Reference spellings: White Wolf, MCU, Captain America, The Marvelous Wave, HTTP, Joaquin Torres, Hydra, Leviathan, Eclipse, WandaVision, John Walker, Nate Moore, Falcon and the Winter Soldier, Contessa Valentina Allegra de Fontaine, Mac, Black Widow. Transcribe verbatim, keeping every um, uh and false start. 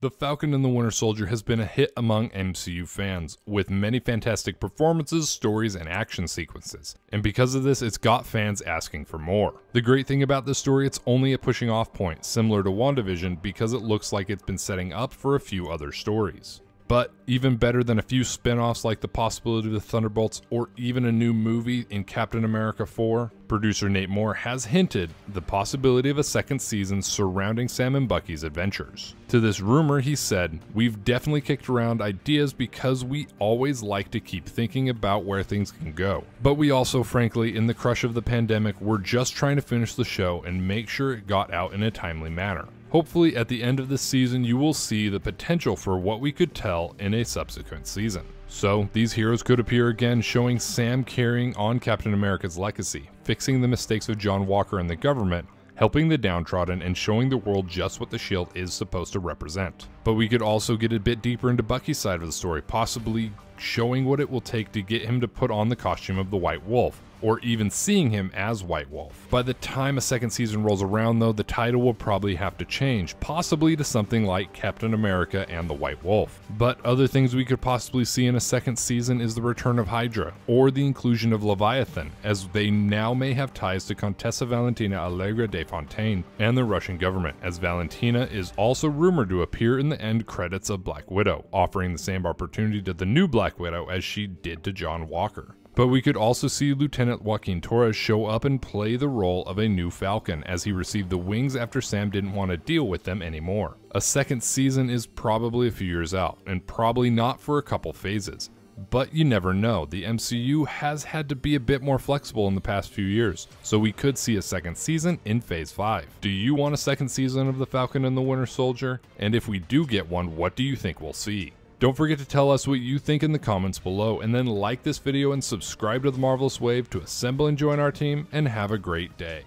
The Falcon and the Winter Soldier has been a hit among M C U fans, with many fantastic performances, stories, and action sequences, and because of this, it's got fans asking for more. The great thing about this story, it's only a pushing off point, similar to WandaVision, because it looks like it's been setting up for a few other stories. But even better than a few spin-offs like the possibility of the Thunderbolts or even a new movie in Captain America four, producer Nate Moore has hinted the possibility of a second season surrounding Sam and Bucky's adventures. To this rumor, he said, "We've definitely kicked around ideas because we always like to keep thinking about where things can go. But we also, frankly, in the crush of the pandemic, were just trying to finish the show and make sure it got out in a timely manner. Hopefully at the end of this season you will see the potential for what we could tell in a subsequent season." So these heroes could appear again, showing Sam carrying on Captain America's legacy, fixing the mistakes of John Walker and the government, helping the downtrodden, and showing the world just what the shield is supposed to represent. But we could also get a bit deeper into Bucky's side of the story, possibly showing what it will take to get him to put on the costume of the White Wolf, or even seeing him as White Wolf. By the time a second season rolls around though, the title will probably have to change, possibly to something like Captain America and the White Wolf. But other things we could possibly see in a second season is the return of Hydra, or the inclusion of Leviathan, as they now may have ties to Contessa Valentina Allegra de Fontaine and the Russian government, as Valentina is also rumored to appear in the end credits of Black Widow, offering the same opportunity to the new Black Widow as she did to John Walker. But we could also see Lieutenant Joaquin Torres show up and play the role of a new Falcon, as he received the wings after Sam didn't want to deal with them anymore. A second season is probably a few years out, and probably not for a couple phases. But you never know, the M C U has had to be a bit more flexible in the past few years, so we could see a second season in Phase five. Do you want a second season of The Falcon and the Winter Soldier? And if we do get one, what do you think we'll see? Don't forget to tell us what you think in the comments below, and then like this video and subscribe to The Marvelous Wave to assemble and join our team, and have a great day.